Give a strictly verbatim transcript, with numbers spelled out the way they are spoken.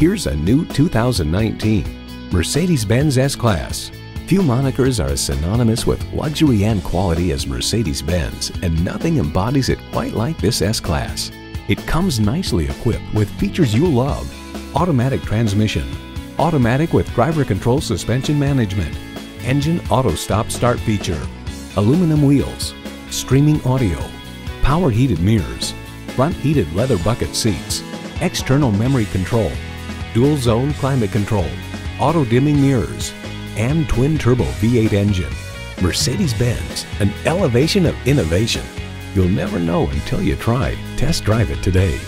Here's a new two thousand nineteen Mercedes-Benz S-Class. Few monikers are as synonymous with luxury and quality as Mercedes-Benz, and nothing embodies it quite like this S-Class. It comes nicely equipped with features you love: automatic transmission, automatic with driver control suspension management, engine auto stop start feature, aluminum wheels, streaming audio, power heated mirrors, front heated leather bucket seats, external memory control, dual zone climate control, auto dimming mirrors, and twin-turbo V eight engine. Mercedes-Benz, an elevation of innovation. You'll never know until you try. Test drive it today.